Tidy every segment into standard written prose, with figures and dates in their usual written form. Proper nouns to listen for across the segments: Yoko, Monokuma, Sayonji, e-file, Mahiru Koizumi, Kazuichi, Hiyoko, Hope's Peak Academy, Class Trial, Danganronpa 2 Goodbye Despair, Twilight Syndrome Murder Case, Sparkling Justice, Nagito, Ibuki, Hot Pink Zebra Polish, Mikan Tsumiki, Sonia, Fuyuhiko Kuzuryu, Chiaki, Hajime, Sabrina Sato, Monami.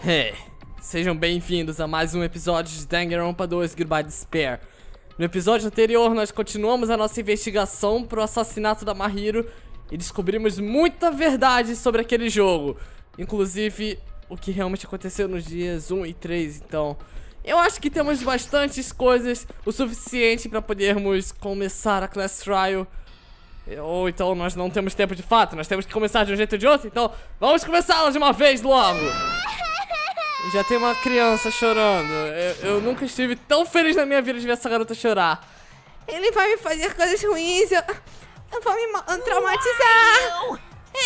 Hey, sejam bem-vindos a mais um episódio de Danganronpa 2 Goodbye Despair. No episódio anterior nós continuamos a nossa investigação pro assassinato da Mahiru e descobrimos muita verdade sobre aquele jogo, inclusive o que realmente aconteceu nos dias 1 e 3, então eu acho que temos bastantes coisas, o suficiente para podermos começar a Class Trial. Ou então nós não temos tempo de fato, nós temos que começar de um jeito ou de outro, então vamos começá-la de uma vez logo! Já tem uma criança chorando, eu nunca estive tão feliz na minha vida de ver essa garota chorar. Ele vai me fazer coisas ruins, eu vou me traumatizar!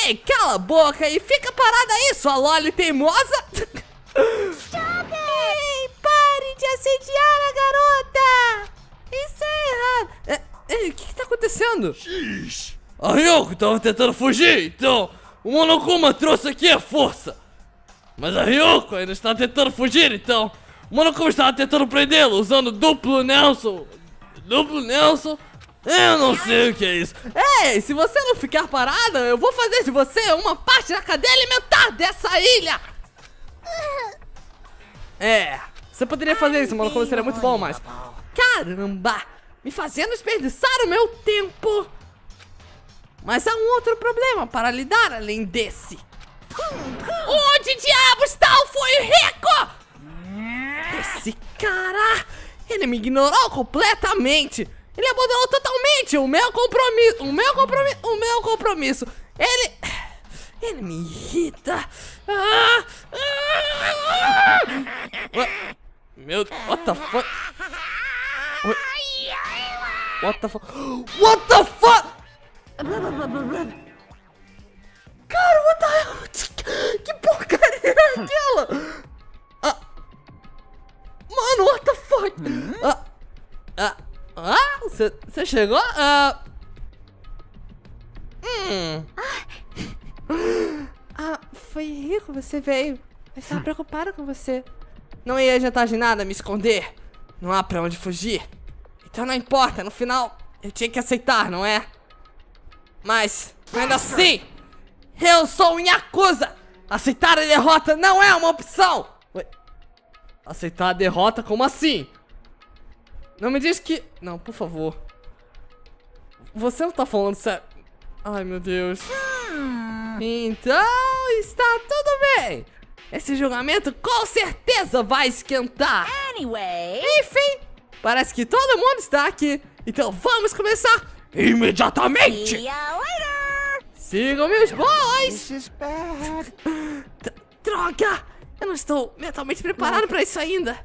Ei, cala a boca e fica parada aí, sua loli teimosa! Ei, pare de assediar a garota! Isso é errado! Ei, o que tá acontecendo? X. A Hiyoko tava tentando fugir, então o Monokuma trouxe aqui a força. Mas a Hiyoko ainda está tentando fugir, então o Monokuma estava tentando prendê-lo usando duplo Nelson. Duplo Nelson? Eu não sei o que é isso. Ei, se você não ficar parada, eu vou fazer de você uma parte da cadeia alimentar dessa ilha. É, você poderia fazer isso, o Monokuma seria muito bom, mas... Caramba! Me fazendo desperdiçar o meu tempo. Mas há um outro problema para lidar além desse. Onde diabo está o Fuyuhiko? Esse cara, ele me ignorou completamente. Ele abandonou totalmente o meu compromisso. O meu compromisso. Ele me irrita. Meu, what the fuck? What the fuck? What the fuck? Cara, what the hell? Que porcaria é aquela? Mano, what the fuck? Você chegou? Foi rico, você veio. Eu estava preocupada com você. Não ia adiantar de nada me esconder. Não há pra onde fugir. Então não importa, no final eu tinha que aceitar, não é? Mas, ainda assim, eu sou um Yakuza! Aceitar a derrota não é uma opção! Ué? Aceitar a derrota? Como assim? Não me diz que... Não, por favor. Você não tá falando sério... Ai, meu Deus. Então, está tudo bem! Esse julgamento com certeza vai esquentar! Anyway... Enfim... Parece que todo mundo está aqui, então vamos começar imediatamente! Sigam meus boys! Droga! Eu não estou mentalmente preparado para isso ainda!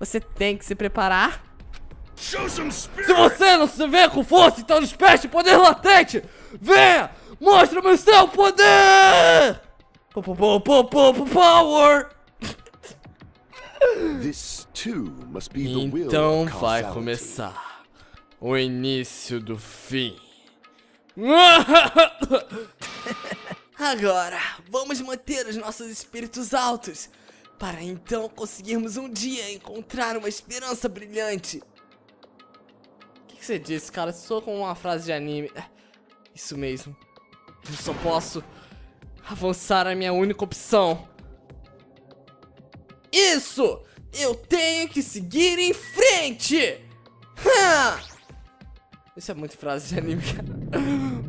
Você tem que se preparar! Se você não se vê com força, então desperte o poder latente! Venha! Mostra-me o seu poder! Power! This too must be the will. Então vai começar o início do fim. Agora vamos manter os nossos espíritos altos para então conseguirmos um dia encontrar uma esperança brilhante. O que você disse, cara? Só com uma frase de anime. Isso mesmo. Eu só posso avançar a minha única opção. Isso! Eu tenho que seguir em frente! Isso é muito frase de anime, cara.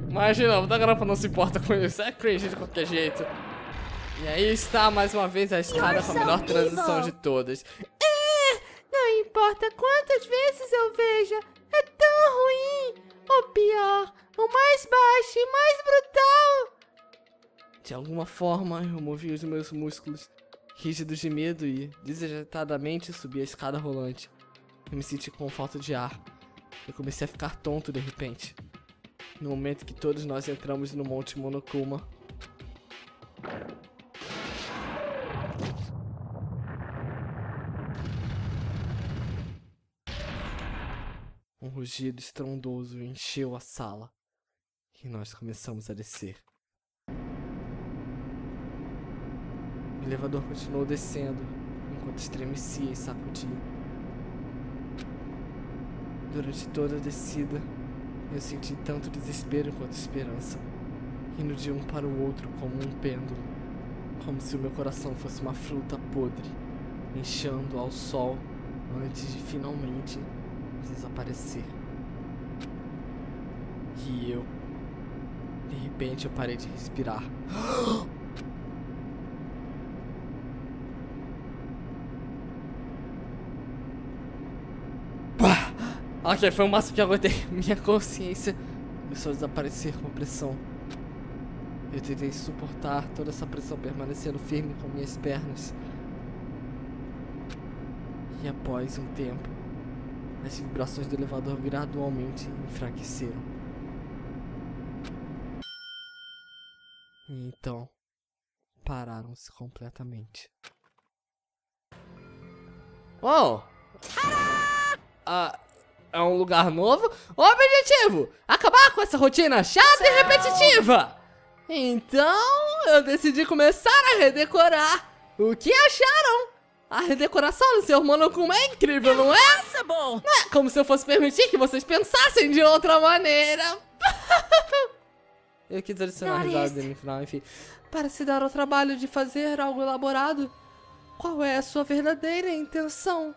Imagina, o Danganronpa não se importa com isso. É cringe de qualquer jeito. E aí está, mais uma vez, a escada com a melhor transição de todas. Não importa quantas vezes eu veja, é tão ruim! Ou pior, o mais baixo e mais brutal! De alguma forma, eu movi os meus músculos rígidos de medo e, desajeitadamente, subi a escada rolante. Eu me senti com falta de ar. Eu comecei a ficar tonto de repente. No momento que todos nós entramos no Monte Monokuma. Um rugido estrondoso encheu a sala. E nós começamos a descer. O elevador continuou descendo, enquanto estremecia e sacudia. Durante toda a descida, eu senti tanto desespero quanto esperança, indo de um para o outro como um pêndulo. como se o meu coração fosse uma fruta podre, inchando ao sol antes de finalmente desaparecer. E eu, de repente, eu parei de respirar. Ok, foi o máximo que eu aguentei. Minha consciência começou a desaparecer com pressão. Eu tentei suportar toda essa pressão, permanecendo firme com minhas pernas. E após um tempo, as vibrações do elevador gradualmente enfraqueceram. E então, pararam-se completamente. Oh! É um lugar novo. Objetivo! Acabar com essa rotina chata e repetitiva! Então, eu decidi começar a redecorar. O que acharam? A redecoração do seu Monokuma é incrível, não é? Não é como se eu fosse permitir que vocês pensassem de outra maneira. Eu quis adicionar a risada no final, enfim. Para se dar ao trabalho de fazer algo elaborado, qual é a sua verdadeira intenção?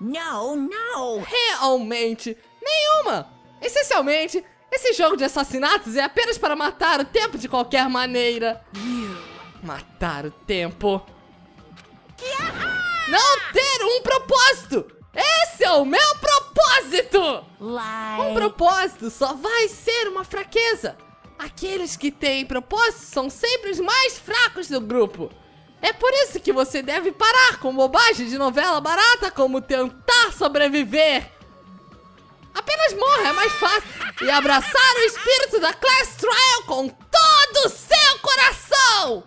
Não, não! Realmente, nenhuma! Essencialmente, esse jogo de assassinatos é apenas para matar o tempo de qualquer maneira. Matar o tempo. Não ter um propósito! Esse é o meu propósito! Um propósito só vai ser uma fraqueza. Aqueles que têm propósito são sempre os mais fracos do grupo. É por isso que você deve parar com bobagem de novela barata como tentar sobreviver. Apenas morra, é mais fácil. E abraçar o espírito da Class Trial com todo o seu coração.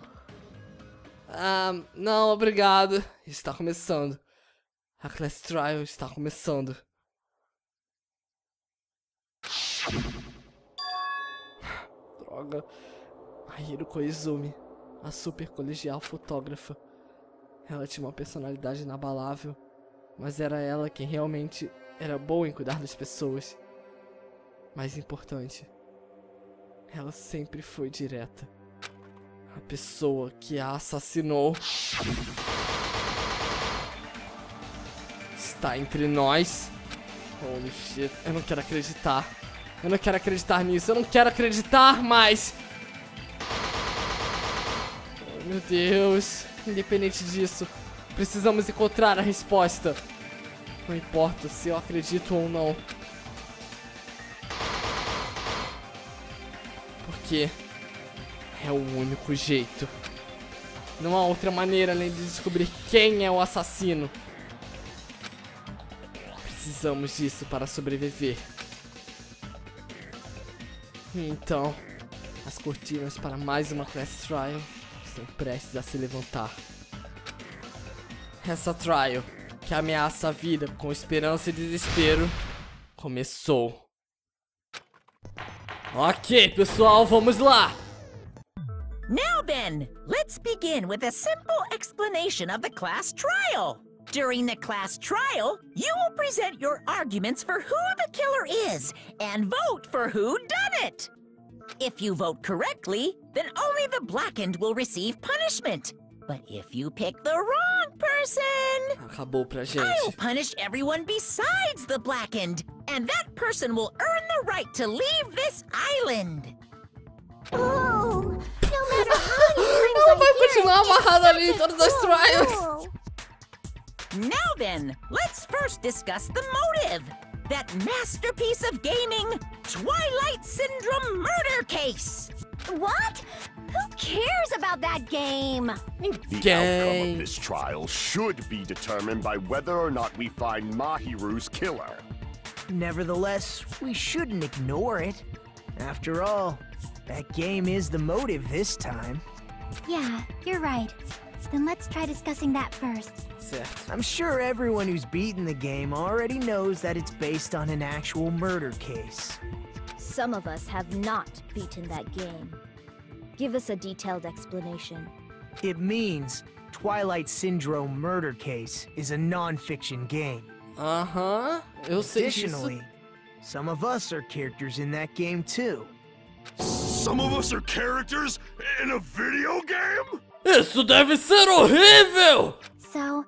Não, obrigado. Está começando. A Class Trial está começando. Droga. Mahiru Koizumi, a super colegial fotógrafa. Ela tinha uma personalidade inabalável, mas era ela quem realmente era boa em cuidar das pessoas. Mais importante, ela sempre foi direta. A pessoa que a assassinou está entre nós. Holy shit, eu não quero acreditar. Eu não quero acreditar nisso, eu não quero acreditar mais. Meu Deus, independente disso, precisamos encontrar a resposta. Não importa se eu acredito ou não. Porque é o único jeito. Não há outra maneira além de descobrir quem é o assassino. Precisamos disso para sobreviver. Então, as cortinas para mais uma Class Trial estão prestes a se levantar. Essa trial, que ameaça a vida com esperança e desespero, começou. Ok, pessoal, vamos lá! Now then, let's begin with a simple explanation of the class trial. During the class trial, you will present your arguments for who the killer is and vote for who done it. If you vote correctly, then only the blackened will receive punishment. But if you pick the wrong person, acabou pra gente. I will punish everyone besides the blackened, and that person will earn the right to leave this island. Oh, no matter how many times vai continuar amarrado ali em todas as trials. Now then, let's first discuss the motive. That masterpiece of gaming, Twilight Syndrome Murder Case. What? Who cares about that game? The outcome of this trial should be determined by whether or not we find Mahiru's killer. Nevertheless, we shouldn't ignore it. After all, that game is the motive this time. Yeah, you're right. Then let's try discussing that first. I'm sure everyone who's beaten the game already knows that it's based on an actual murder case. Some of us have not beaten that game. Give us a detailed explanation. It means Twilight Syndrome Murder Case is a non-fiction game. Uh-huh. Additionally, some of us are characters in that game too. Some of us are characters in a video game? Isso deve ser horrível! So,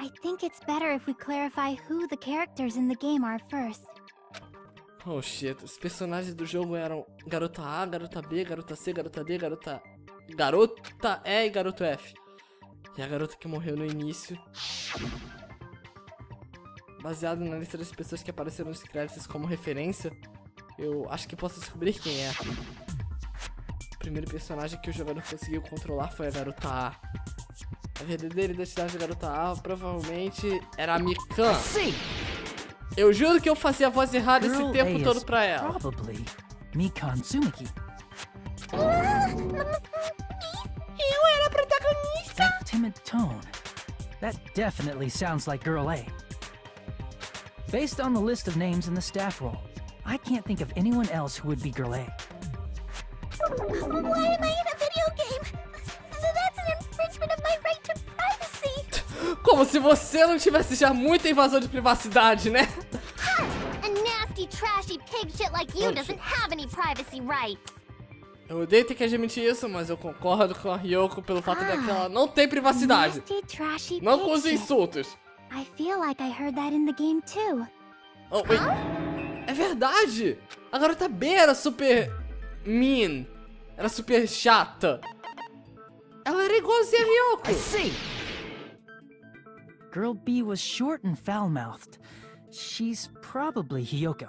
I think it's better if we clarify who the characters in the game are first. Oh shit, os personagens do jogo eram Garota A, Garota B, Garota C, Garota D, Garota... Garota E e Garoto F. E a garota que morreu no início. Baseado na lista das pessoas que apareceram nos créditos como referência, eu acho que posso descobrir quem é. O primeiro personagem que o jogador conseguiu controlar foi a Garota A. A verdadeira identidade da Garota A provavelmente era a Mikan. Sim! Eu juro que eu fazia a voz errada esse tempo todo pra ela. Mikan Tsumiki. Eu era a protagonista. That timid tone. That definitely sounds like Girl A. Based on the list of names in the staff roll, I can't think of anyone else who would be Girl A. Why am I in a video game? So that's an infringement of my right to privacy. Como se você não tivesse já muita invasão de privacidade, né? Eu odeio ter que admitir isso, mas eu concordo com a Hiyoko pelo fato de que ela não tem privacidade. Não com os insultos. I feel like I heard that in the game too. Oh, wait. É verdade! A garota B era super mean. Era super chata. Ela era igualzinha a Hiyoko. Sim. Girl B was short and foul-mouthed. She's probably Hiyoko.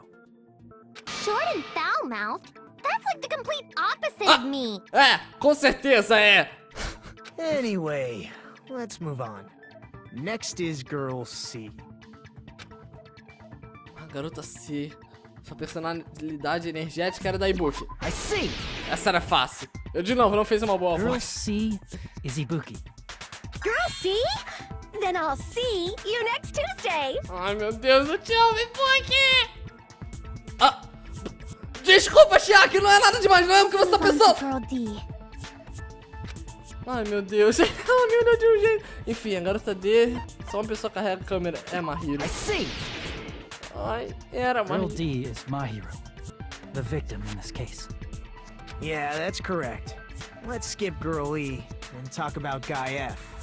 Short and foul-mouthed? That's like the complete opposite of me. É, com certeza é. Anyway, let's move on. Next is Girl C. A garota C. Sua personalidade energética era da Ibuki. I see. Essa era fácil. Eu de novo não fiz uma boa voz. Girl C is Ibuki. Girl C? Then I'll see you next Tuesday. Ai meu Deus, eu te amo, Ibuki! Ah! Desculpa, Chiaki, não é nada demais, não é o que você tá pensando. Ai meu Deus, ela me olhou de um jeito. Enfim, a garota D, só uma pessoa carrega a câmera. É Mahiru. Ai, era Mahiru. Girl D is Mahiru, the victim in this case. Yeah, that's correct. Let's skip Girl E and talk about Guy F.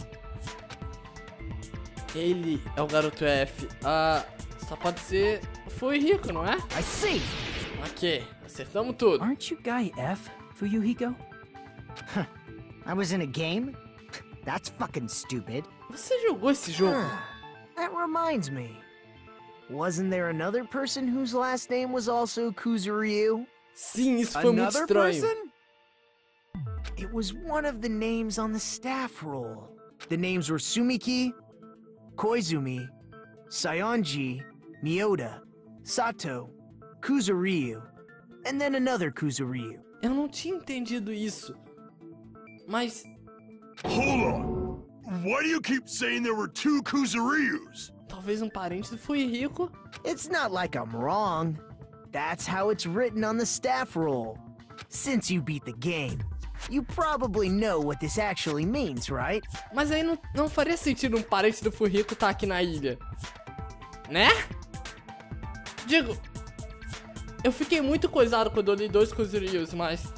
Ele é o garoto F. Só pode ser Fuyuhiko, não é? I see. Ok, acertamos tudo. Aren't you Guy F, Fuyuhiko? I was in a game? That's fucking stupid. Você jogou esse jogo? That reminds me. Wasn't there another person whose last name was also Kuzuryu? Sim, isso foi muito estranho. Person? It was one of the names on the staff roll. The names were Sumiki, Koizumi, Sayonji, Miyota, Sato, Kuzuryu, and then another Kuzuryu. Eu não tinha entendido isso. Mas... Hold on. Why do you keep saying there were two Kuzuryus? Talvez parente do Fuyuhiko. It's not like I'm wrong. That's how it's written on the staff roll. Since you beat the game, you probably know what this actually means, right? Mas aí não faria sentido parente do Fuyuhiko estar aqui na ilha. Né? Digo... Eu fiquei muito coisado quando eu li dois Kuzuryus, mas...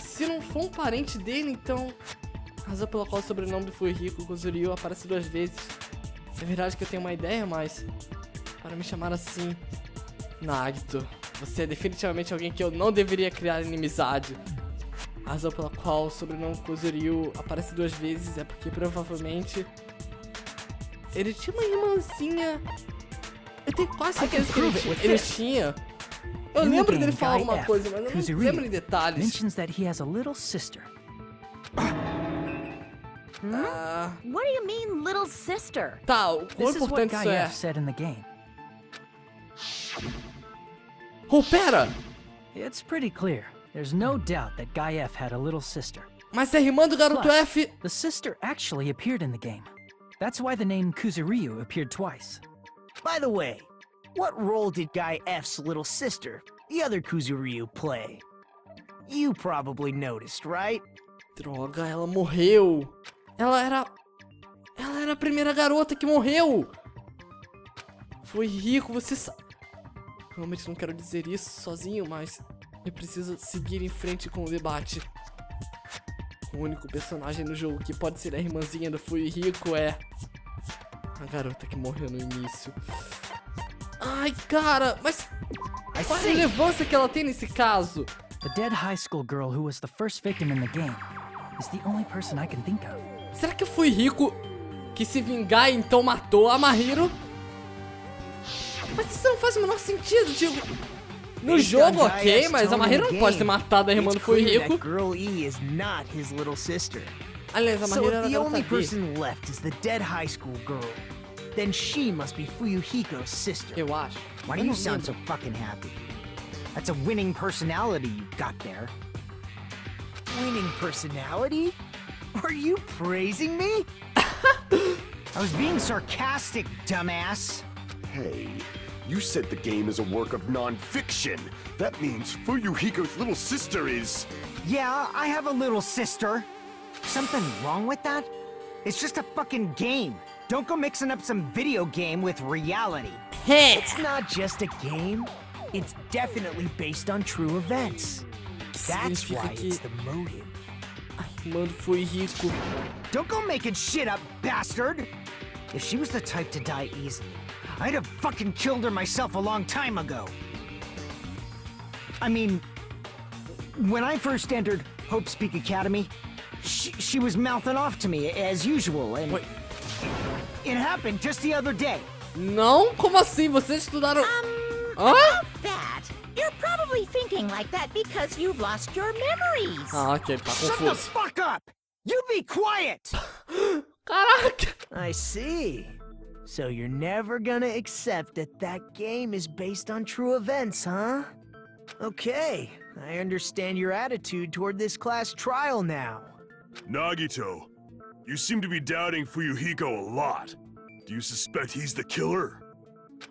Se não for parente dele, então... A razão pela qual o sobrenome do Fuyuhiko Kuzuryu aparece duas vezes. É verdade que eu tenho uma ideia, mas... Para me chamar assim... Nagito, você é definitivamente alguém que eu não deveria criar inimizade. A razão pela qual o sobrenome Kuzuryu aparece duas vezes é porque provavelmente... Ele tinha uma irmãzinha... Eu tenho quase certeza que ele tinha... Eu lembro dele falar alguma coisa, mas eu não lembro em detalhes. What do you mean little sister? Tá, o quão importante isso é. Oh, pera! It's pretty clear. There's no doubt that Guy F had a little sister. Mas a irmã do garoto F. The sister actually appeared in the game. That's why the name Kuzuryu appeared twice. By the way, what role did Guy F's little sister, the other Kuzuryu, play? You probably noticed, right? Droga, ela morreu. Ela era a primeira garota que morreu. Fuyuhiko, você sabe... Realmente não quero dizer isso sozinho, mas... e precisa seguir em frente com o debate. O único personagem no jogo que pode ser a irmãzinha do Fuyuhiko é a garota que morreu no início. Ai, cara, mas qual a relevância que ela tem nesse caso? The dead high school girl who was the first victim in the game is the only person I can think of. Será que o Fuyuhiko que se vingar então matou a Mahiru? Mas isso não faz o menor sentido, tipo, no jogo, ok, mas a Mahiru não pode ter matado a irmã do Fuyuhiko. Aliás, a Mahiru era a garota gay. Eu acho. Why do you sound so fucking happy? That's a winning personality you got there. Winning personality? Are you praising me? I was being sarcastic, dumbass. Hey, you said the game is a work of non-fiction. That means Fuyuhiko's little sister is... Yeah, I have a little sister. Something wrong with that? It's just a fucking game. Don't go mixing up some video game with reality. Hey. It's not just a game. It's definitely based on true events. That's why it's the motive. Mano, Fuyuhiko. Don't go making shit up, bastard! If she was the type to die easily, I'd have fucking killed her myself a long time ago. I mean, when I first entered Hope's Peak Academy, she was mouthing off to me as usual, and wait. It happened just the other day. Não? Como assim? Vocês estudaram? Huh? You're probably thinking like that because you've lost your memories. Ah, okay, shut the fuck up! You be quiet! Caraca! I see. So you're never gonna accept that that game is based on true events, huh? Okay, I understand your attitude toward this class trial now. Nagito, you seem to be doubting Fuyuhiko a lot. Do you suspect he's the killer?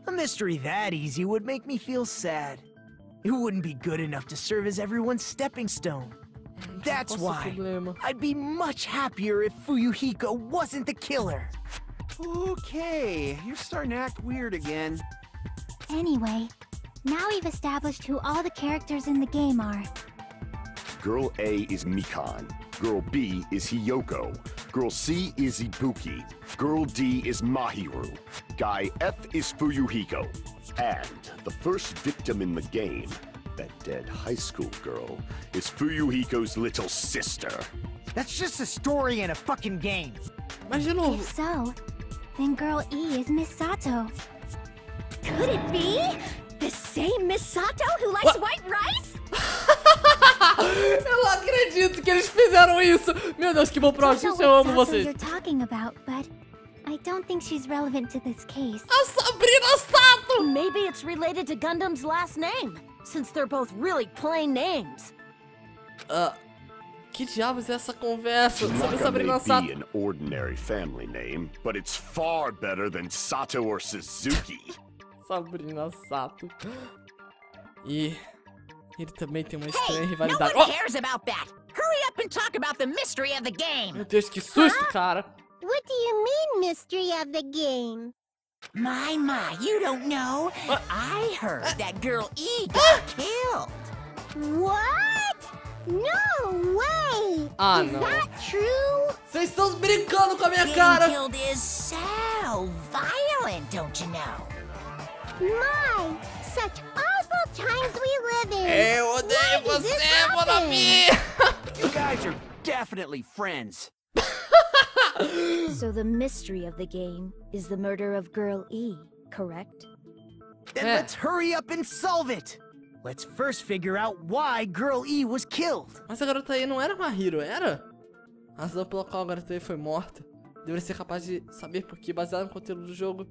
A mystery that easy would make me feel sad. It wouldn't be good enough to serve as everyone's stepping stone. That's why I'd be much happier if Fuyuhiko wasn't the killer. Okay, you're starting to act weird again. Anyway, now we've established who all the characters in the game are. Girl A is Mikan. Girl B is Hiyoko. Girl C is Ibuki. Girl D is Mahiru. Guy F is Fuyuhiko. And the first victim in the game, that dead high school girl, is Fuyuhiko's little sister. That's just a story in a fucking game. If so, then girl E is Miss Sato. Could it be the same Miss Sato who likes white rice? Eu não acredito que eles fizeram isso. Meu Deus, que bom projeto, eu amo vocês. You're talking about, but I don't think she's relevant to this case. A Sabrina Sato! Maybe it's related to Gundam's last name, since they're both really plain names. Que diabos é essa conversa sobre Sabrina Sato? It's an ordinary family name, but it's far better than Sato or Suzuki. Sabrina Sato. E ele também tem uma estranha rivalidade. No one cares about that. Hurry up and talk about the mystery of the game. Meu Deus, que susto, cara. What do you mean, mystery of the game? My, you don't know. I heard that girl E got killed. What? No way! Is that true? Vocês estão brincando com a minha cara. Being killed is so violent, don't you know? My, such awful times we live in. Eu odeio você, Monami. You guys are definitely friends. So the mystery of the game is the murder of girl E, correct? Then let's hurry up and solve it. Let's first figure out why girl E was killed. Mas a garota E não era Mahiru, era? A razão pela qual a garota E foi morta deveria ser capaz de saber porque, baseado no conteúdo do jogo,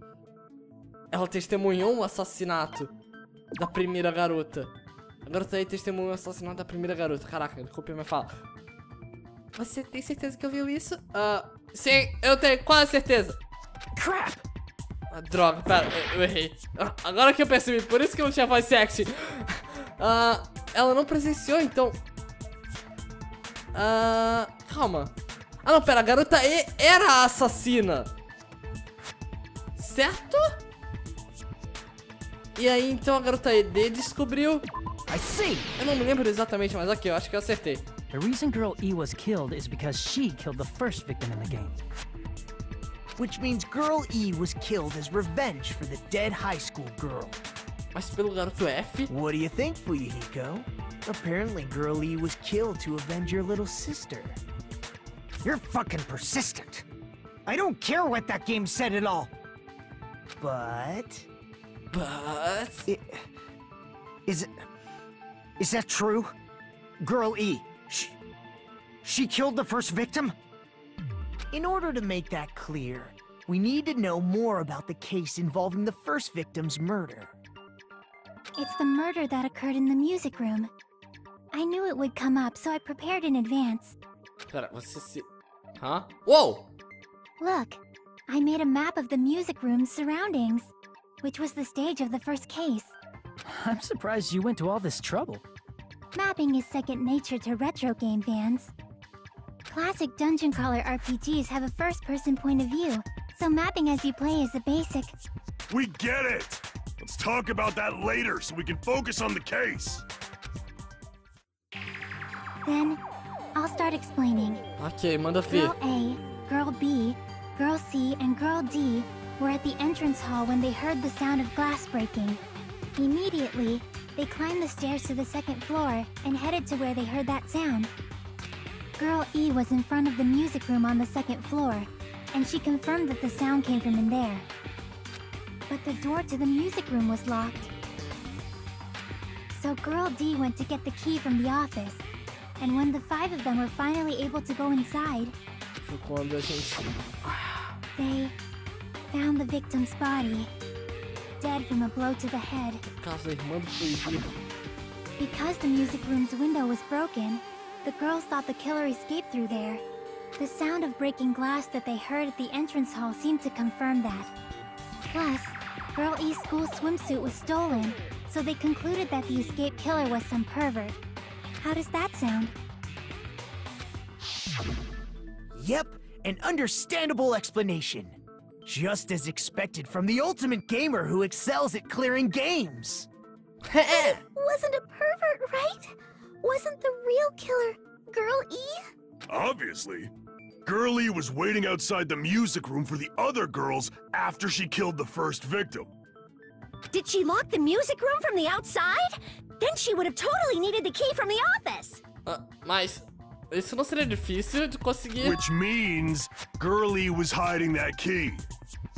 ela testemunhou o assassinato da primeira garota. A garota E testemunhou o assassinato da primeira garota. Caraca, desculpa minha fala. Você tem certeza que ouviu isso? Sim, eu tenho quase certeza. Crap! Droga, pera, eu errei. Agora que eu percebi, por isso que eu não tinha voice acting. Ela não presenciou, então... calma. Ah, não, pera, a garota E era a assassina. Certo? E aí, então, a garota E descobriu I see! O nome do membro exatamente, mas aqui eu acho que eu acertei. The reason girl E was killed is because she killed the first victim in the game. Which means girl E was killed as revenge for the dead high school girl. Mas pelo garoto F? What do you think, Fuyuhiko? Apparently girl E was killed to avenge your little sister. You're fucking persistent. I don't care what that game said at all. But... Is that true? Girl E, she killed the first victim? In order to make that clear, we need to know more about the case involving the first victim's murder. It's the murder that occurred in the music room. I knew it would come up, so I prepared in advance. Pera, você se... Huh? Whoa! Look, I made a map of the music room's surroundings, which was the stage of the first case. I'm surprised you went to all this trouble. Mapping is second nature to retro game fans. Classic dungeon crawler RPGs have a first-person point of view, so mapping as you play is a basic. We get it! Let's talk about that later so we can focus on the case. Then, I'll start explaining. Okay, Girl A, Girl B, Girl C, and Girl D were at the entrance hall when they heard the sound of glass breaking. Immediately, they climbed the stairs to the second floor and headed to where they heard that sound. Girl E was in front of the music room on the second floor, and she confirmed that the sound came from in there. But the door to the music room was locked. So Girl D went to get the key from the office, and when the five of them were finally able to go inside, they found the victim's body. Dead from a blow to the head. Because the music room's window was broken, the girls thought the killer escaped through there. The sound of breaking glass that they heard at the entrance hall seemed to confirm that. Plus, Girl E's school swimsuit was stolen, so they concluded that the escaped killer was some pervert. How does that sound? Yep, an understandable explanation. Just as expected from the ultimate gamer who excels at clearing games. He wasn't a pervert, right? Wasn't the real killer Girl E? Obviously. Girl E was waiting outside the music room for the other girls after she killed the first victim. Did she lock the music room from the outside? Then she would have totally needed the key from the office. Mas... Isso não seria difícil de conseguir. Which means Girl E was hiding that key.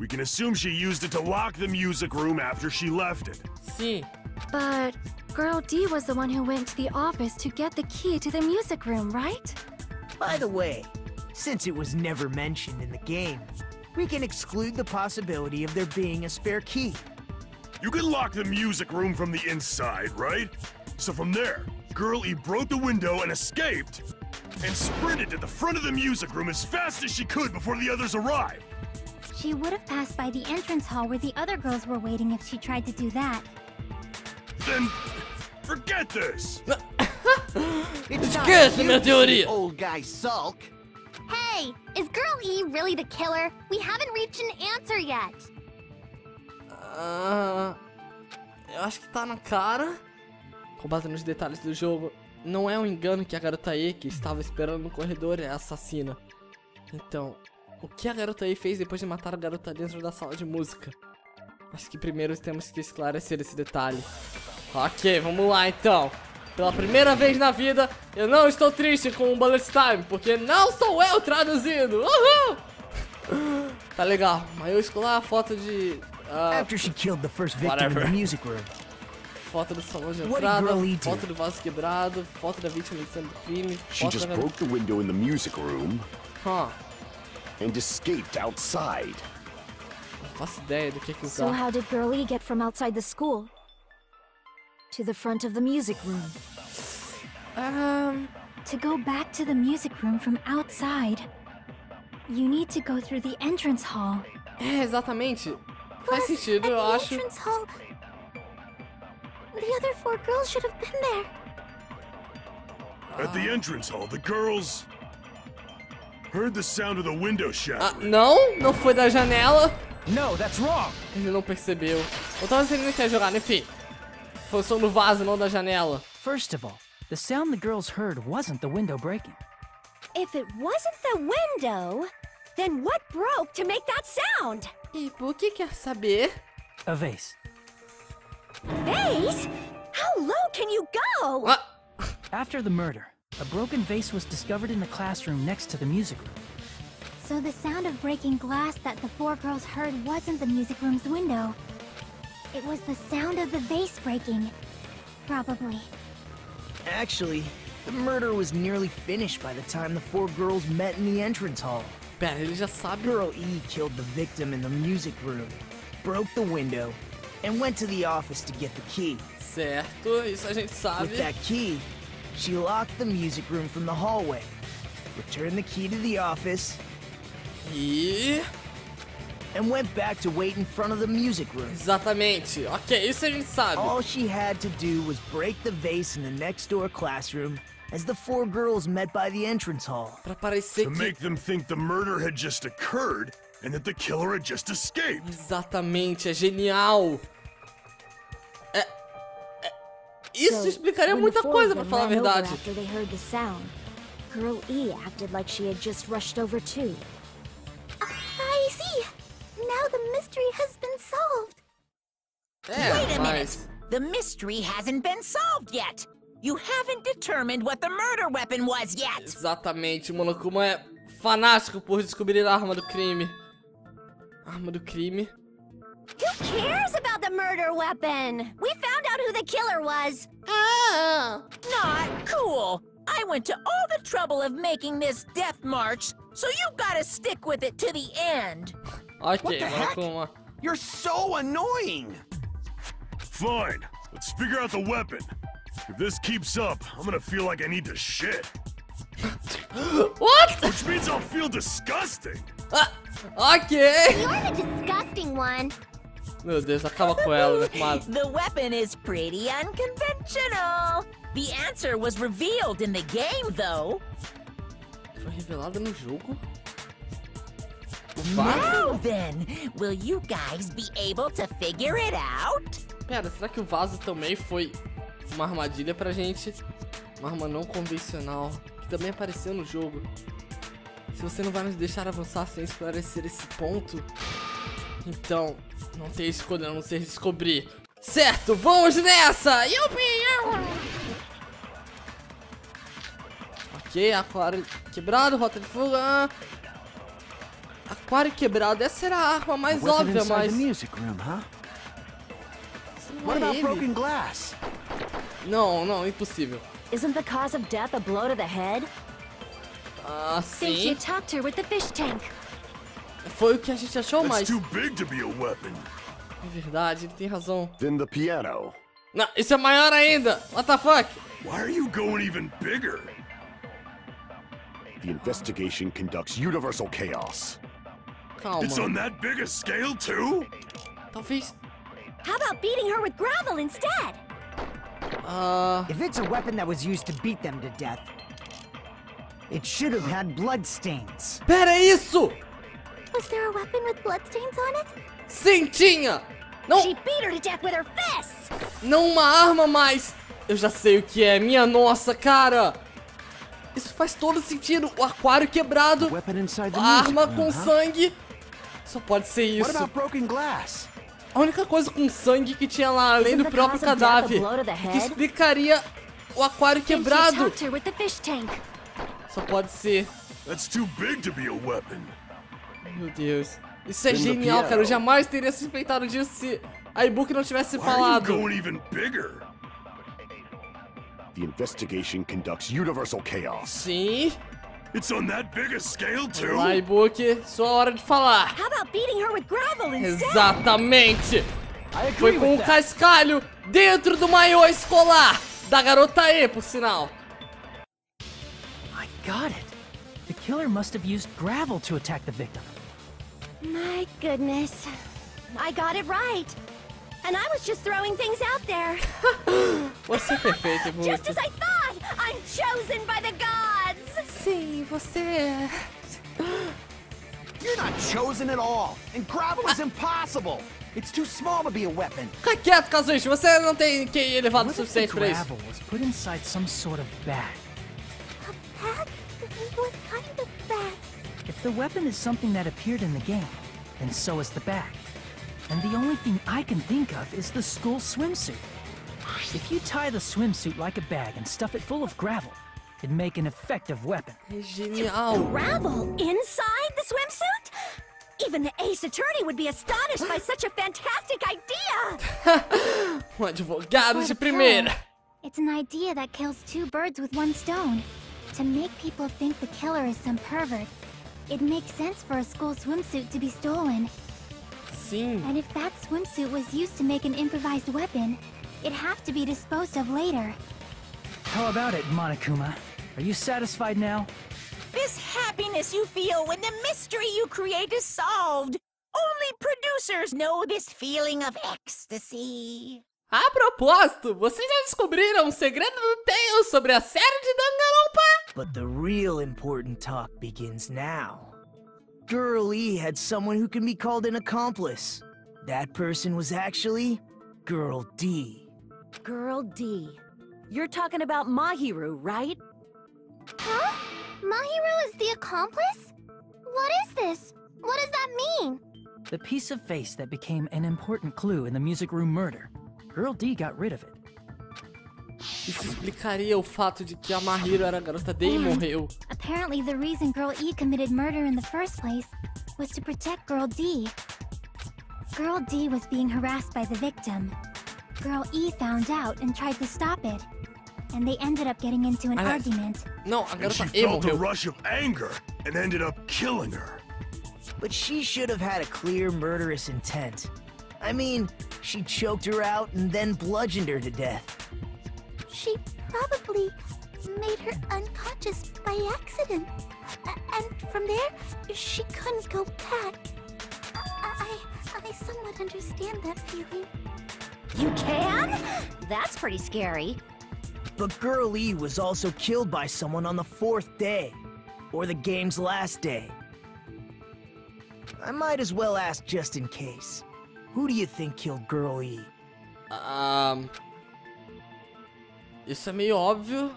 We can assume she used it to lock the music room after she left it. Sim. But Girl D was the one who went to the office to get the key to the music room, right? By the way, since it was never mentioned in the game, we can exclude the possibility of there being a spare key. You can lock the music room from the inside, right? So from there, Girl E broke the window and escaped, and sprinted to the front of the music room as fast as she could before the others arrived. She would have passed by the entrance hall where the other girls were waiting if she tried to do that. Then, forget this! It's not good, old guy sulk. Hey, is Girl E really the killer? We haven't reached an answer yet. Eu acho que tá na cara. Com base nos detalhes do jogo, não é um engano que a garota E, que estava esperando no corredor, é a assassina. Então, o que a garota E fez depois de matar a garota dentro da sala de música? Acho que primeiro temos que esclarecer esse detalhe. Ok, vamos lá então. Pela primeira vez na vida, eu não estou triste com o Bullet Time, porque não sou eu traduzindo. Uhul! Tá legal, mas eu escolhi a foto de... After she killed the first victim in the music room. Foto do salão de entrada, foto do vaso quebrado, foto da vítima do crime, foto da... She just broke the window in the music room. Huh. And escaped outside. Não faço ideia do que usar. So how did Girl E get from outside the school to the front of the music room? To go back to the music room from outside, you need to go through the entrance hall. É, exatamente. Faz sentido, eu acho. The other four girls should have been there. At the entrance hall, the girls heard the sound of the window shattering. Não, não foi da janela. No, that's wrong. Ele não percebeu. Eu tava dizendo que ia jogar, enfim. Foi o som do vaso, não da janela. First of all, the sound the girls heard wasn't the window breaking. If it wasn't the window, then what broke to make that sound? Ibuki quer saber. A vase. Vase? How low can you go? What? After the murder, a broken vase was discovered in the classroom next to the music room. So the sound of breaking glass that the four girls heard wasn't the music room's window. It was the sound of the vase breaking, probably. Actually, the murder was nearly finished by the time the four girls met in the entrance hall. Girl E killed the victim in the music room, broke the window, and went to the office to get the key. Certo, isso a gente sabe. With that key, she locked the music room from the hallway, returned the key to the office, and went back to wait in front of the music room. Exatamente. Ok, isso a gente sabe. All she had to do was break the vase in the next door classroom as the four girls met by the entrance hall. To make them think the murder had just occurred and that the killer had just escaped. Exatamente, é genial. Isso explicaria muita coisa, pra falar a verdade. After they heard the sound, Girl E acted like she had just rushed over too. I see. Now the mystery has been solved. Wait a minute. The mystery hasn't been solved yet. You haven't determined what the murder weapon was yet. Exatamente, Monokuma é fanático por descobrir a arma do crime. Arma do crime. Who cares about the murder weapon? We found out who the killer was. Oh, not cool. I went to all the trouble of making this death march, so you gotta stick with it to the end. Okay, what the Monokuma. Heck? You're so annoying. Fine, let's figure out the weapon. If this keeps up, I'm gonna feel like I need to shit. What? Which means I'll feel disgusting. Okay. You're the disgusting one. Meu Deus, acaba com ela, mas... The weapon is pretty unconventional. The answer was revealed in the game, though. Foi revelada no jogo? Now then, will you guys be able to figure it out? Pera, será que o vaso também foi uma armadilha pra gente? Uma arma não convencional, que também apareceu no jogo. Se você não vai nos deixar avançar sem esclarecer esse ponto, então não tem escolha a não ser descobrir. Certo, vamos nessa! Ok, aquário quebrado, rota de fuga. Aquário quebrado, essa era a arma mais óbvia, mas... What about broken glass? Não, não, impossível. Isn't the cause of death a blow to the head? Ah, sim. Foi o que a gente achou mais. É verdade, ele tem razão. Não, isso é maior ainda. What the fuck? Why are you going even bigger? The investigation conducts universal chaos. Calma. It's on that big a scale too? Talvez. How about beating her with gravel instead? If it's a weapon that was used to beat them to death, it should have had blood stains. Pera, isso! Was there a weapon with blood stains on it? Sim, tinha! Não. She beat her to death with her fists. Não uma arma mais! Eu já sei o que é, minha nossa, cara! Isso faz todo sentido, o aquário quebrado, a arma com sangue. Só pode ser isso. A única coisa com sangue que tinha lá, além do próprio cadáver, que explicaria o aquário quebrado. Só pode ser. Meu Deus. Isso é genial, cara. Eu jamais teria suspeitado disso se a Ibuki não tivesse falado. The investigation conducts universal chaos. Sim. It's on that big a scale too. Vai, Ibuki, sua hora de falar. How about beating her with gravel instead? Exatamente. Foi com cascalho dentro do maiô escolar da garota E, por sinal. I got it. The killer must have used gravel to attack the victim. My goodness. I got it right. And I was just throwing things out there. Você é perfeito, Ibuki. Just as I thought, I'm chosen by the gods. Sim, você é. You're not chosen at all, and gravel is impossible. It's too small to be a weapon. Fica quieto, Kazuichi. Você não tem QI elevado o suficiente para isso. Was put inside some sort of bag. A bag? What kind of bag? If the weapon is something that appeared in the game, then so is the bag. And the only thing I can think of is the school swimsuit. If you tie the swimsuit like a bag and stuff it full of gravel, it'd make an effective weapon. Genial. Gravel inside the swimsuit? Even the ace attorney would be astonished by such a fantastic idea! Um advogado de primeira. It's an idea that kills two birds with one stone. To make people think the killer is some pervert, it makes sense for a school swimsuit to be stolen. Sim. And if that swimsuit was used to make an improvised weapon, it'd have to be disposed of later. How about it, Monokuma? Are you satisfied now? This happiness you feel when the mystery you create is solved. Only producers know this feeling of ecstasy. A propósito, vocês já descobriram um segredo do Tails sobre a série de Danganronpa? But the real important talk begins now. Girl E had someone who can be called an accomplice. That person was actually Girl D. Girl D. You're talking about Mahiru, right? Huh? Mahiru is the accomplice? What is this? What does that mean? The piece of face that became an important clue in the music room murder. Girl D got rid of it. Isso explicaria o fato de que a Mahiru era a garota D e morreu. Apparently the reason Girl E committed murder in the first place was to protect Girl D. Girl D was being harassed by the victim. Girl E found out and tried to stop it. And they ended up getting into an argument. No, I got she felt a rush of anger and ended up killing her. But she should have had a clear murderous intent. I mean, she choked her out and then bludgeoned her to death. She probably made her unconscious by accident. And from there, she couldn't go back. I somewhat understand that feeling. You can? That's pretty scary. But Girl E was also killed by someone on the fourth day, or the game's last day. I might as well ask just in case. Who do you think killed Girl E? Isso é meio óbvio.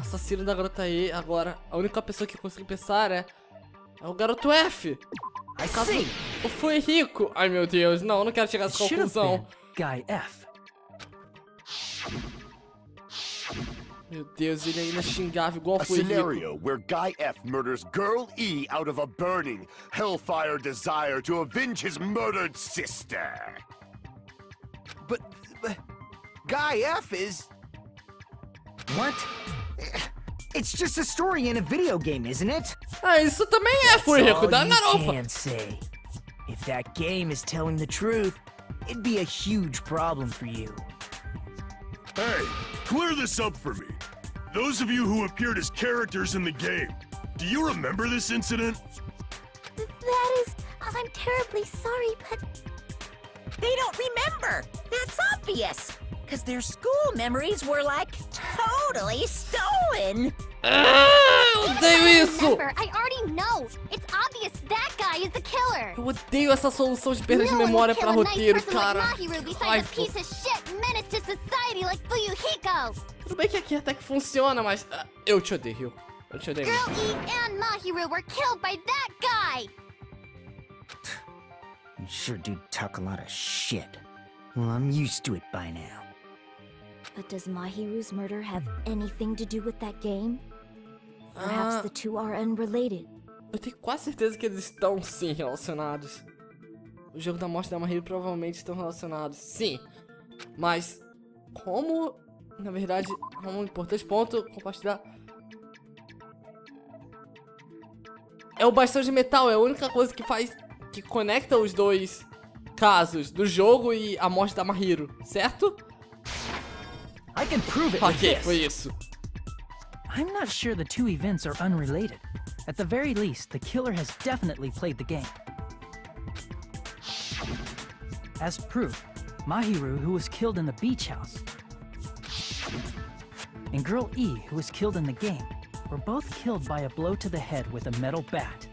Assassino da garota E. Agora, a única pessoa que eu consigo pensar é o garoto F. I see. O Fuyuhiko. Ai meu Deus, não, eu não quero chegar a essa conclusão. Guy F. Meu Deus, ele ainda xingava igual foi ele. A scenario where Guy F murders Girl E out of a burning, hellfire desire to avenge his murdered sister. But Guy F is... What? It's just a story in a video game, isn't it? Ah, isso também é, foi recordando a roupa. If that game is telling the truth, it'd be a huge problem for you. Hey, clear this up for me. Those of you who appeared as characters in the game, do you remember this incident? That is... I'm terribly sorry, but... They don't remember! That's obvious! Because their school memories were, like, totally stolen! Eu odeio isso! I already know! It's obvious that guy is the killer! Eu odeio essa solução de perda de memória pra roteiro, cara! Ai, tudo bem que aqui até que funciona, mas... eu te odeio. Eu te odeio. Girl E and Mahiru were killed by that guy! You sure do talk a lot of shit. Well, I'm used to it by now. But does Mahiru's murder have anything to do with that game? Perhaps the two are unrelated. Eu tenho quase certeza que eles estão sim relacionados. O jogo da morte da Mahiru provavelmente estão relacionados, sim. Mas como, na verdade, é um importante ponto compartilhar. É o bastão de metal, é a única coisa que faz que conecta os dois casos do jogo e a morte da Mahiru, certo? I can prove it. Okay, foi isso. I'm not sure the two events are unrelated. At the very least, the killer has definitely played the game. As proof, Mahiru, who was killed in the beach house, and Girl E, who was killed in the game, were both killed by a blow to the head with a metal bat.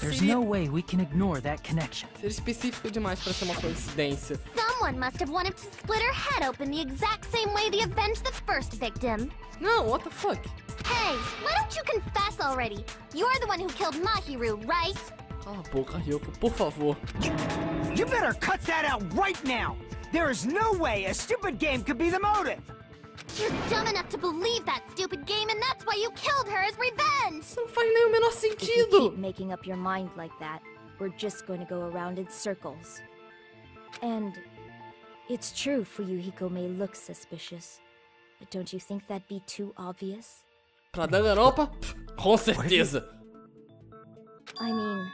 There's no way we can ignore that connection. Ser específico demais para ser uma coincidência. Someone must have wanted to split her head open the exact same way they avenged the first victim. No, what the fuck? Hey, why don't you confess already? You're the one who killed Mahiru, right? Cala a boca, Hiyoko, por favor. You better cut that out right now. There is no way a stupid game could be the motive. You're dumb enough to believe that stupid game, and that's why you killed her as revenge! Não faz nem o menor sentido! If you keep making up your mind like that, we're just going to go around in circles. And it's true Fuyuhiko may look suspicious, but don't you think that'd be too obvious? Pra Danganronpa? Com certeza! I mean,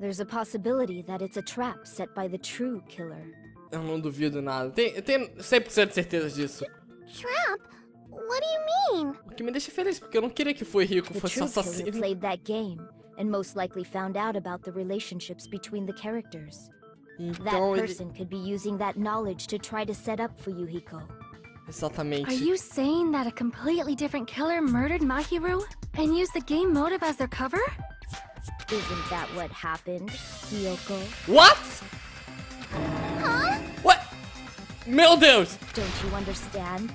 there's a possibility that it's a trap set by the true killer. Eu não duvido nada. Tenho 100% de certeza disso. Trap? What do you mean? O que me deixa feliz porque eu não queria que Fuyuhiko fosse assassino. The played that game and most likely found out about the relationships between the characters. That person could be using that knowledge to try to set up Fuyuhiko. Exatamente. Are you saying that a completely different killer murdered Mahiru and used the game motive as their cover? Isn't that what happened, Hiyoko? What? Huh? What? Meu Deus! Don't you understand?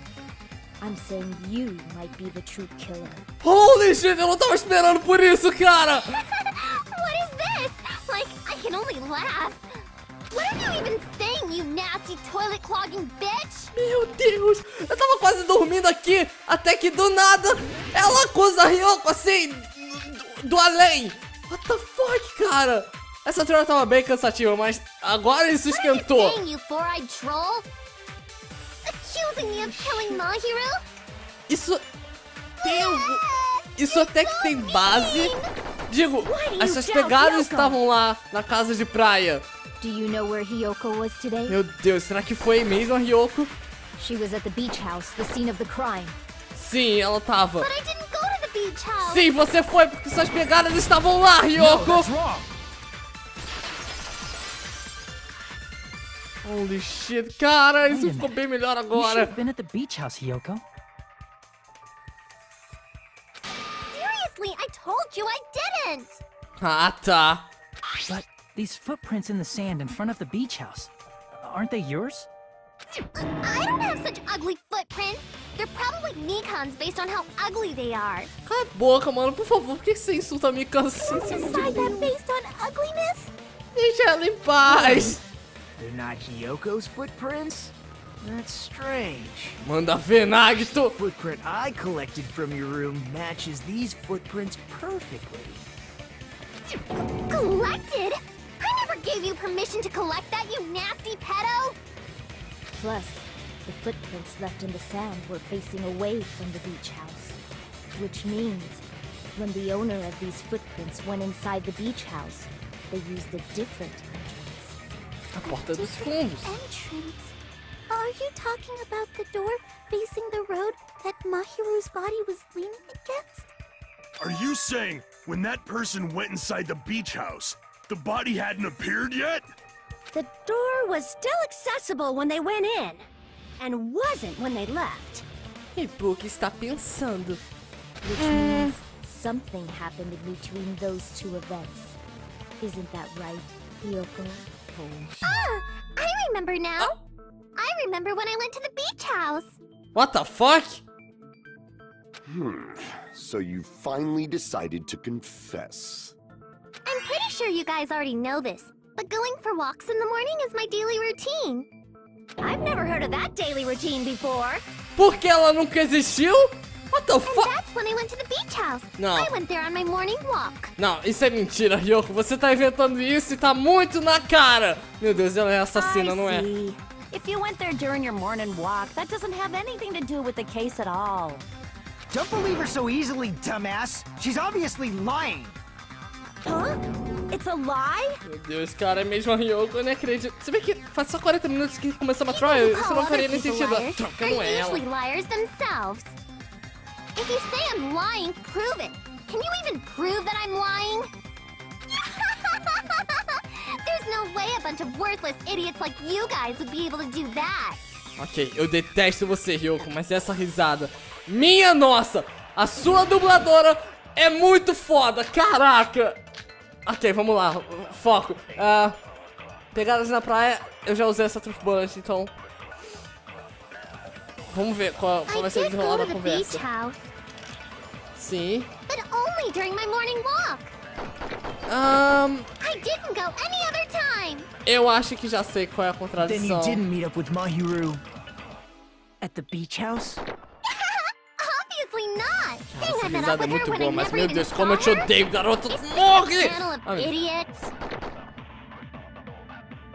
I'm saying you might be the true killer. Holy shit, eu não tava esperando por isso, cara! What is this? Like, I can only laugh. What are you even saying, you nasty toilet clogging bitch? Meu Deus! Eu tava quase dormindo aqui, até que do nada ela acusa a Hiyoko assim, do além! What the fuck, cara? Essa trama tava bem cansativa, mas agora isso esquentou. What are you saying, you four-eyed troll? Accusing me of killing Mahiru? Isso até que tem base. Digo, as pessoas pegaram e estavam lá na casa de praia. Do you know where Hiyoko was today? Meu Deus, será que foi mesmo a Hiyoko? She was at the beach house, the scene of the crime. Sim, ela tava. But I didn't go to the beach house. Sim, você foi porque suas pegadas estavam lá, Hiyoko. No, holy shit, cara, isso ficou bem melhor agora. You should have been at the beach house, Hiyoko. Seriously, I told you I didn't. Ah, tá. But these footprints in the sand in front of the beach house, aren't they yours? I don't have such ugly footprints. They're probably Mikan's based on how ugly they are. Cala a boca, mano, por favor, por que você insulta Mikan? Can you decide that based on ugliness? Deixa ela em paz. They're not Hiyoko's footprints? That's strange. Manda ver, Nagito! The footprint I collected from your room matches these footprints perfectly. Collected? I never gave you permission to collect that, you nasty pedo! Plus, the footprints left in the sand were facing away from the beach house. Which means, when the owner of these footprints went inside the beach house, they used a different entrance. A porta dos fundos. Are you talking about the door facing the road that Mahiru's body was leaning against? Are you saying when that person went inside the beach house, the body hadn't appeared yet? The door was still accessible when they went in, and wasn't when they left. Ibuki está pensando. Which means something happened in between those two events. Isn't that right, Hiyoko? Ah, I remember now. I remember when I went to the beach house. What the fuck? So you finally decided to confess. I'm pretty sure you guys already know this, but going for walks in the morning is my daily routine. I've never heard of that daily routine before. Porque ela nunca existiu? What the fuck? That's when I went to the beach house. Não. I went there on my morning walk. Não, isso é mentira, Hiyoko. Você tá inventando isso e tá muito na cara. Meu Deus, ela é assassina, não é? If you went there during your morning walk, that doesn't have anything to do with the case at all. Don't believe her so easily, dumbass. She's obviously lying. Huh? It's a lie? Meu Deus, cara, é mesmo a Hiyoko, eu não acredito. Se bem que faz só 40 minutos que começamos a trial, isso não faria nem sentido. A troca não é ela. If you say I'm lying, prove it. Can you even prove that I'm lying? There's no way a bunch of worthless idiots like you guys would be able to do that. Ok, eu detesto você, Hiyoko, mas essa risada... Minha nossa! A sua dubladora é muito foda, caraca! Ok, vamos lá. Foco. Pegadas na praia. Eu já usei essa turbante, então... Vamos ver qual vai ser o desenrolar da conversa. Sim. But only during my morning walk. I didn't go any other time. Eu acho que já sei qual é a contradição. Then you didn't meet up with Mahiru at the beach house? Obviously not. Essa risada é muito boa, mas meu Deus, como eu te odeio, garoto. Morre!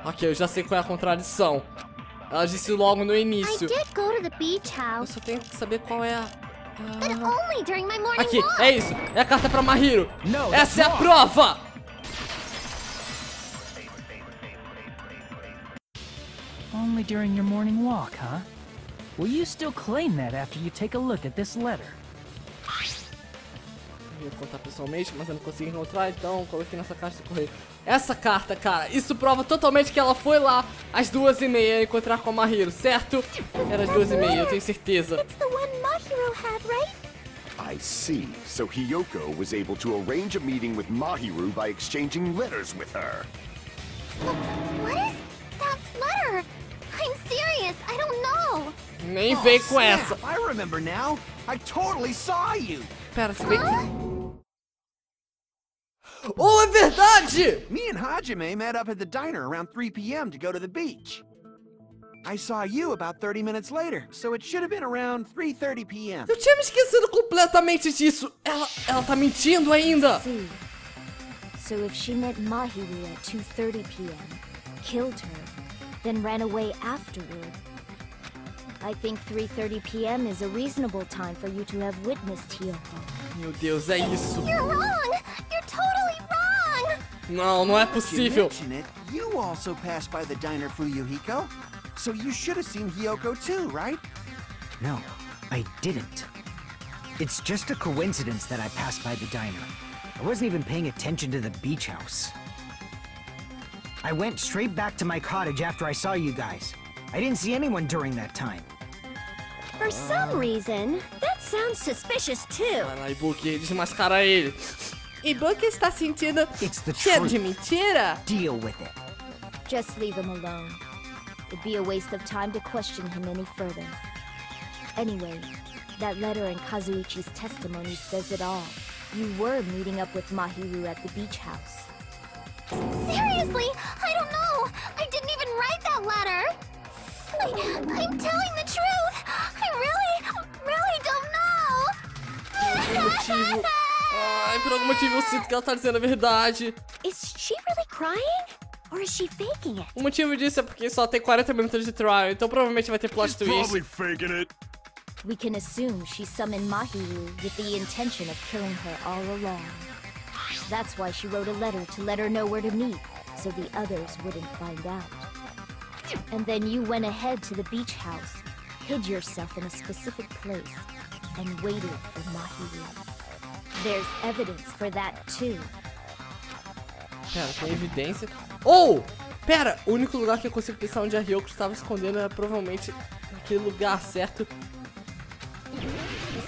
Ok, eu já sei qual é a contradição. Ela disse logo no início. Eu só tenho que saber qual é a... Aqui, é isso. É a carta pra Mahiru. Essa é a prova! Only during your morning walk, huh? Will you still claim that after you take a look at this letter? Eu vou contar pessoalmente, mas eu não consegui encontrar, então coloquei nessa caixa de correio. Essa carta, cara, isso prova totalmente que ela foi lá às 2:30 encontrar com a Mahiru, certo? Era às 2:30, eu tenho certeza. It's the one Mahiru had, right? I see. So Hiyoko was able to arrange a meeting with Mahiru by exchanging letters with her. What is that letter? I'm serious. I don't know. Nem veio com essa. I remember now. I totally saw you. Pera, se bem que... Oh, é verdade! Me and Hajime met up at the diner around 3 p.m. to go to the beach. I saw you about 30 minutes later, so it should have been around 3:30 p.m. Eu tinha me esquecido completamente disso. Ela tá mentindo ainda. Sim. So if she met Mahiru at 2:30 p.m., killed her, then ran away afterward, I think 3:30 p.m. is a reasonable time for you to have witnessed Hiyoko. Meu Deus, é isso. You're wrong. You're totally... Não, não é possível. You also passed by the diner, Fuyuhiko. So you should have seen Hiyoko too, right? No, I didn't. It's just a coincidence that I passed by the diner. I wasn't even paying attention to the beach house. I went straight back to my cottage after I saw you guys. I didn't see anyone during that time. For some reason, that sounds suspicious too. Ibuki, desmascara ele. Ibuki está sentindo cheiro de mentira. Deal with it. Just leave him alone. It'd be a waste of time to question him any further. Anyway, that letter and Kazuichi's testimony says it all. You were meeting up with Mahiru at the beach house. Seriously, I don't know. I didn't even write that letter. I'm telling the truth. I really don't know. Ai, por algum motivo eu sinto que ela tá dizendo a verdade. Is she really crying? Or is she faking it? O motivo disso é porque só tem 40 minutos de trial, então provavelmente vai ter plot twist. She's probably faking it. We can assume she summoned Mahiru with the intention of killing her all along. That's why she wrote a letter to let her know where to meet, so the others wouldn't find out. And then you went ahead to the beach house, hid yourself in a specific place, and waited for Mahiru. There's evidence for that too. Pera, tem evidência? Ou, pera, o único lugar que eu consigo pensar onde a Hiyoko estava escondendo era provavelmente aquele lugar, certo?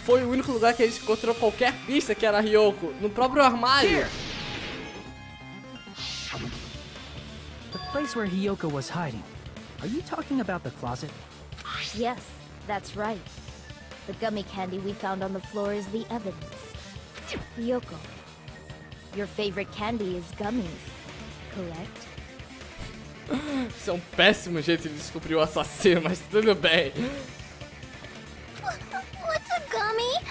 Foi o único lugar que a gente encontrou qualquer pista que era a Hiyoko, no próprio armário. The place where Hiyoko was hiding. Are you talking about the closet? Yes, that's right. The gummy candy we found on the floor is the evidence. Yoko, your favorite candy is gummies, correct? Isso é péssimo jeito de descobrir o assassino, mas tudo bem. What's a gummy?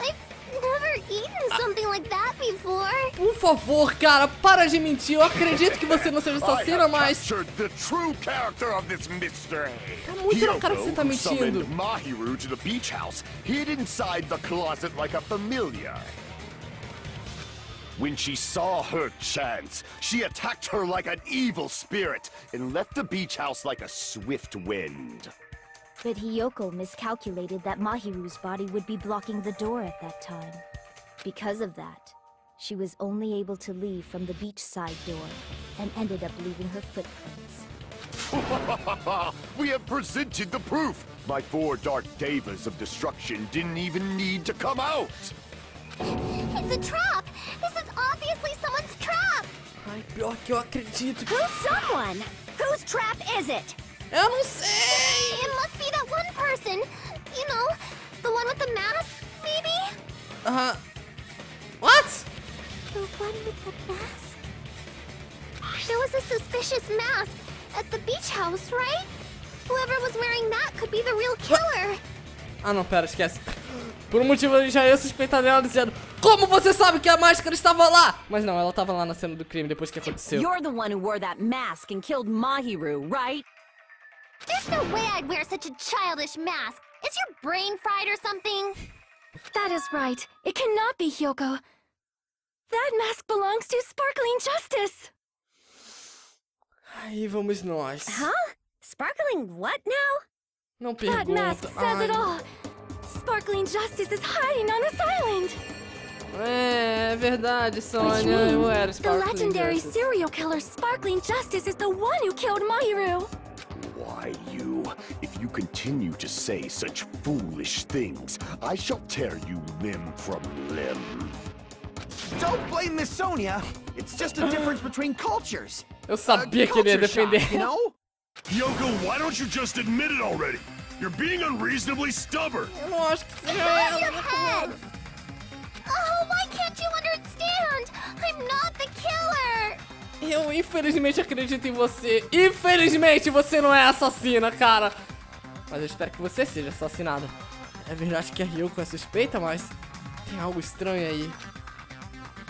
I've never eaten something like that before. Por favor, cara, para de mentir. Eu acredito que você não seja assassino, mas... The true character of this mystery. Tá muito na cara que você tá mentindo. Mahiru to the beach house, hid inside the closet like a familiar. When she saw her chance, she attacked her like an evil spirit and left the beach house like a swift wind. But Hiyoko miscalculated that Mahiru's body would be blocking the door at that time. Because of that, she was only able to leave from the beachside door and ended up leaving her footprints. We have presented the proof! My four dark devas of destruction didn't even need to come out! It's a trap! This is obviously someone's trap! Pior que eu acredito. Who's someone? Whose trap is it? Eu não sei. It must be that one person. You know, the one with the mask, maybe? Uh-huh. What? The one with the mask? There was a suspicious mask at the beach house, right? Whoever was wearing that could be the real killer. Ah não, pera, esquece. Por um motivo eu já ia suspeitar dela dizendo: como você sabe que a máscara estava lá? Mas não, ela estava lá na cena do crime depois que aconteceu. You're the one who wore that mask and killed Mahiru, right? There's no way I'd wear such a childish mask. Is your brain fried or something? That is right. It cannot be Hiyoko. That mask belongs to Sparkling Justice. Aí vamos nós. Huh? Sparkling what now? Não pergunta. That mask says it all. Sparkling Justice is hiding on this island. É verdade, Sonia. Eu era Sparkling Justice. The legendary serial killer Sparkling Justice is the one who killed Mahiru. Why you? If you continue to say such foolish things, I shall tear you limb from limb. Don't blame Miss Sonia. It's just a difference between cultures. Eu sabia que ele ia defender. Shock, you know? Yoko, why don't you just admit it already? You're being unreasonably stubborn. It's out of your head. Oh, why can't you understand? I'm not the killer. Eu infelizmente acredito em você. Infelizmente você não é assassina, cara. Mas eu espero que você seja assassinada. É verdade que a Hiyoko é suspeita, mas tem algo estranho aí.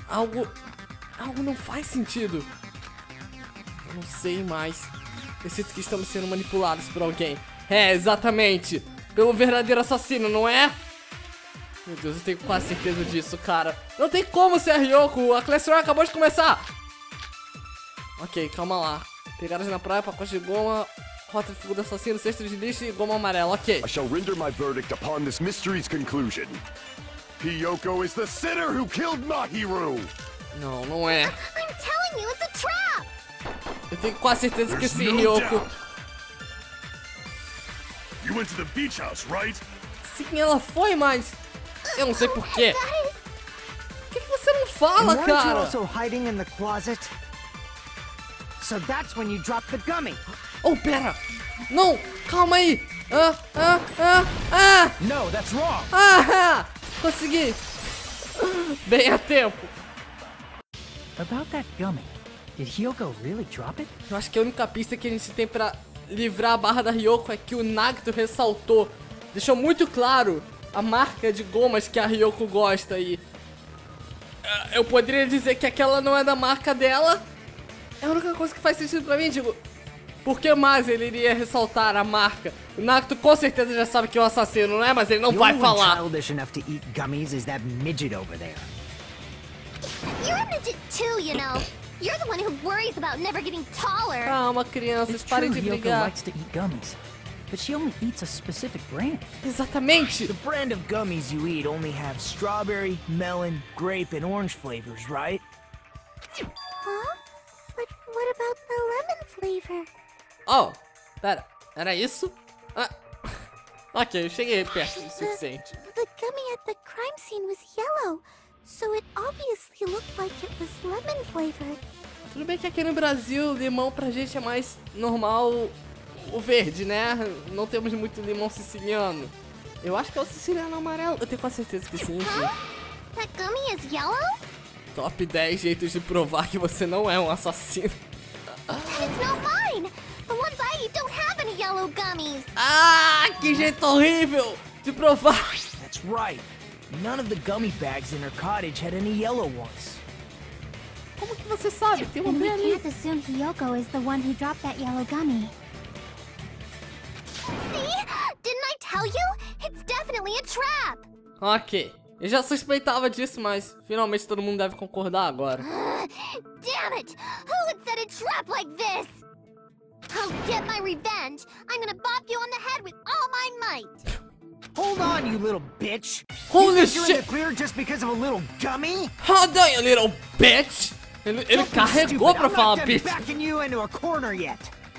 Algo não faz sentido. Eu não sei mais. Eu sinto que estamos sendo manipulados por alguém. É, exatamente. Pelo verdadeiro assassino, não é? Meu Deus, eu tenho quase certeza disso, cara. Não tem como ser a Hiyoko. A Class Royale acabou de começar. Ok, calma lá. Pegadas na praia, pacote de goma, rota de fogo do assassino, cestos de lixo e goma amarela. Ok. I shall render my verdict upon this mystery's conclusion. Hiyoko is the sinner who killed Mahiru. Não, não é. I'm telling you, it's a trap. Eu tenho quase certeza que sim, Hiyoko. You went to the beach house, right? Sim, ela foi, mas eu não sei por quê. Por que você não fala, cara? So that's when you drop the gummy. Oh, pera! Não! Calma aí! No, that's wrong! Consegui! Bem a tempo! About that gummy, did Hiyoko really drop it? Eu acho que a única pista que a gente tem pra livrar a barra da Hiyoko é que o Nagito ressaltou. Deixou muito claro a marca de gomas que a Hiyoko gosta e... eu poderia dizer que aquela não é da marca dela. É a única coisa que faz sentido pra mim, digo. Por que mais ele iria ressaltar a marca? O Nagito com certeza já sabe que é um assassino, não é? Mas ele não vai falar. Calma, crianças, parem de brigar. But she only eats a specific brand. Exatamente. The brand of gummies you eat only have strawberry, melon, grape and orange flavors, right? Huh? What about the lemon flavor? Oh, pera, era isso? Ah, ok, eu cheguei perto do suficiente. The gummy at the crime scene was yellow, so it obviously looked like it was lemon flavored. Tudo bem que aqui no Brasil, limão pra gente é mais normal o verde, né? Não temos muito limão siciliano. Eu acho que é o siciliano amarelo, eu tenho quase certeza que sim. That gummy is yellow? Top 10 jeitos de provar que você não é um assassino. Ah, que jeito horrível de provar. That's right. None of the gummy bags in her cottage had any yellow ones. Como que você sabe? Tem uma mulher ali. Hiyoko is the one who dropped that yellow gummy. See? Didn't I tell you? It's definitely a trap. Ok. Eu já suspeitava disso, mas finalmente todo mundo deve concordar agora. Damn it! Who would set a trap like this? I'll get my revenge. I'm gonna bop you on the head with all my might. Hold on, you little bitch. Holy shit! You're in the clear just because of a little gummy? Hold on, you little bitch. Ele carregou pra falar bitch.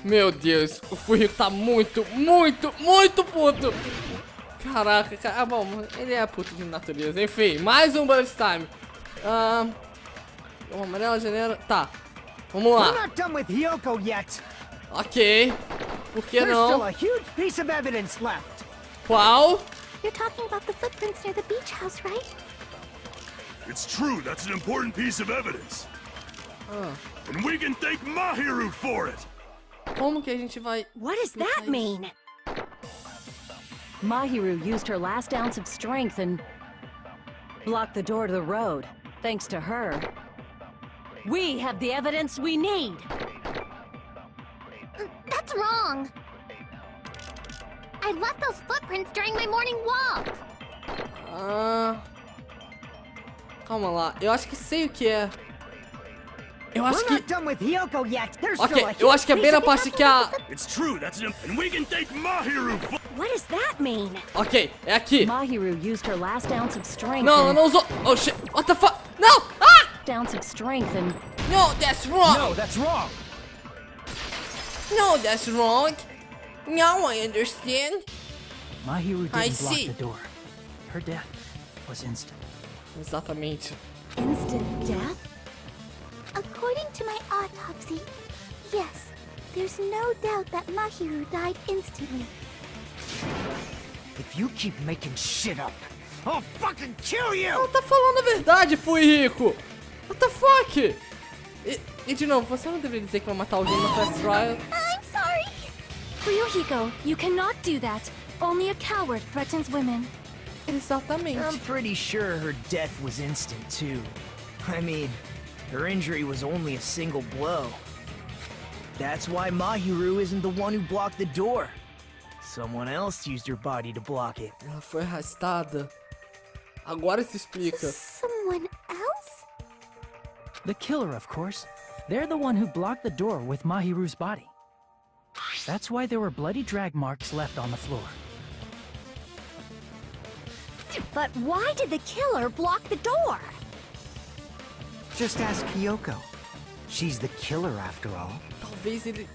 Meu Deus, o Fuyuhiko tá muito puto. Caraca, cara. Ah, bom, ele é puto de natureza. Enfim, mais um bullet time. Uma amarela, janeiro. Tá. Vamos lá. We're not done with Hiyoko yet. Ok. Por que não? There's still a huge piece of evidence left. Qual? You're talking about the footprints near the beach house, right? It's true. That's an important piece of evidence. And we can thank Mahiru for it. Como que a gente vai? What does that mean? Mahiru used her last ounce of strength and blocked the door to the road. Thanks to her, we have the evidence we need. That's wrong. I left those footprints during my morning walk. Calma lá. Eu acho que sei o que é. Eu acho que... Ok, eu acho que é bem na parte que a... Ok, é aqui. Não, ela não usou... Oh, shit. What the fuck? Não! Ah! No, that's wrong! Now I understand. Mahiru didn't block the door. Her death was instant. Exatamente. Instant death? According to my autopsy, yes, there's no doubt that Mahiru died instantly. If you keep making shit up, I'll fucking kill you! Ela tá falando a verdade, Fuyuhiko! What the fuck? E de novo, você não deveria dizer que vai matar alguém no first trial? I'm sorry! Fuyuhiko, you cannot do that. Only a coward threatens women. Exatamente. I'm pretty sure her death was instant too. I mean... her injury was only a single blow. That's why Mahiru isn't the one who blocked the door. Someone else used her body to block it. Ela foi arrastada. Agora se explica. Someone else? The killer, of course. They're the one who blocked the door with Mahiru's body. That's why there were bloody drag marks left on the floor. But why did the killer block the door? Just ask Hiyoko. She's the killer after all. Talvez ele,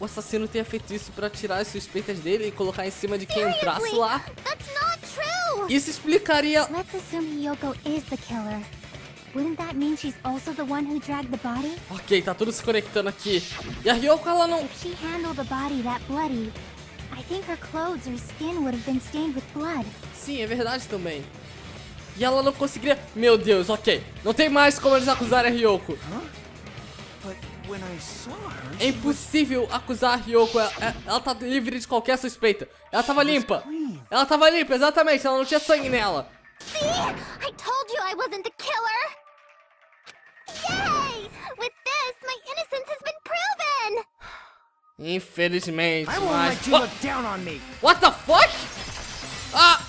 o assassino tenha feito isso para tirar as suspeitas dele e colocar em cima de quem entrasse lá. That's not true. Isso explicaria. Let's assume Hiyoko is the killer. Wouldn't that mean she's also the one who dragged the body? Ok, tá tudo se conectando aqui. E a Hiyoko ela não. If she handled the body that bloody, I think her clothes or skin would have been stained with blood. Sim, é verdade também. E ela não conseguiria... Meu Deus, ok. Não tem mais como eles acusarem a Hiyoko. É impossível acusar a Hiyoko. Ela tá livre de qualquer suspeita. Ela tava limpa. Ela tava limpa, exatamente. Ela não tinha sangue nela. I told you I wasn't the killer. Yay! With this, my innocence has been proven. Infelizmente, mas... What the fuck? Ah!